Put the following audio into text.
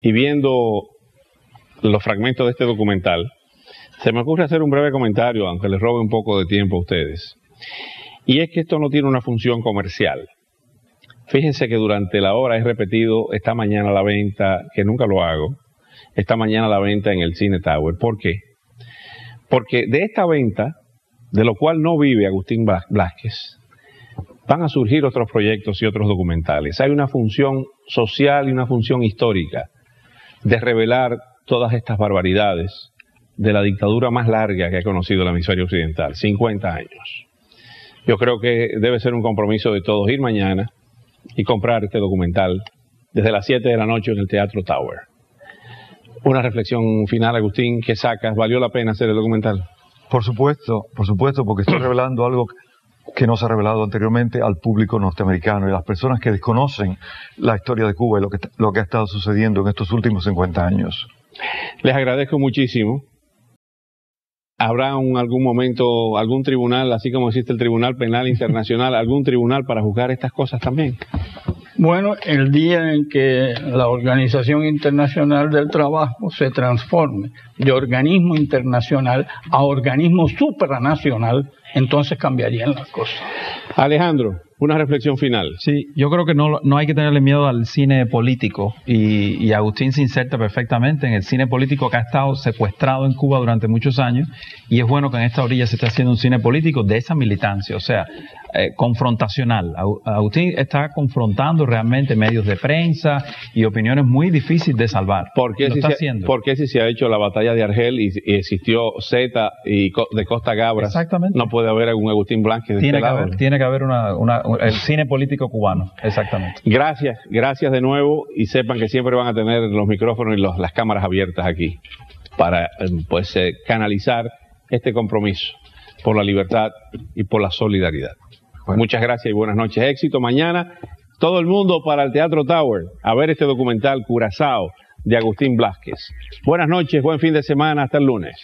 y viendo los fragmentos de este documental, se me ocurre hacer un breve comentario, aunque les robe un poco de tiempo a ustedes. Y es que esto no tiene una función comercial. Fíjense que durante la hora he repetido esta mañana la venta, que nunca lo hago, esta mañana la venta en el Cine Tower. ¿Por qué? Porque de esta venta, de lo cual no vive Agustín Blázquez, van a surgir otros proyectos y otros documentales. Hay una función social y una función histórica de revelar todas estas barbaridades de la dictadura más larga que ha conocido la hemisferio occidental, 50 años. Yo creo que debe ser un compromiso de todos ir mañana y comprar este documental desde las 7 de la noche en el Teatro Tower. Una reflexión final, Agustín, ¿qué sacas? ¿Valió la pena hacer el documental? Por supuesto, porque estoy revelando algo que no se ha revelado anteriormente al público norteamericano y a las personas que desconocen la historia de Cuba y lo que ha estado sucediendo en estos últimos 50 años. Les agradezco muchísimo. ¿Habrá algún momento, algún tribunal, así como existe el Tribunal Penal Internacional, algún tribunal para juzgar estas cosas también? Bueno, el día en que la Organización Internacional del Trabajo se transforme de organismo internacional a organismo supranacional, entonces cambiarían las cosas. Alejandro, una reflexión final. Sí, yo creo que no hay que tenerle miedo al cine político y Agustín se inserta perfectamente en el cine político que ha estado secuestrado en Cuba durante muchos años, y es bueno que en esta orilla se esté haciendo un cine político de esa militancia, o sea, confrontacional. Agustín está confrontando realmente medios de prensa y opiniones muy difíciles de salvar. ¿Por qué si se ha hecho la batalla de Argel y existió Zeta y de Costa Gabra? Exactamente. No puede haber algún Agustín Blázquez. Tiene que haber el cine político cubano. Exactamente. Gracias, gracias de nuevo, y sepan que siempre van a tener los micrófonos y las cámaras abiertas aquí para pues canalizar este compromiso por la libertad y por la solidaridad. Bueno. Muchas gracias y buenas noches. Éxito mañana. Todo el mundo para el Teatro Tower a ver este documental Curazao de Agustín Blázquez. Buenas noches, buen fin de semana, hasta el lunes.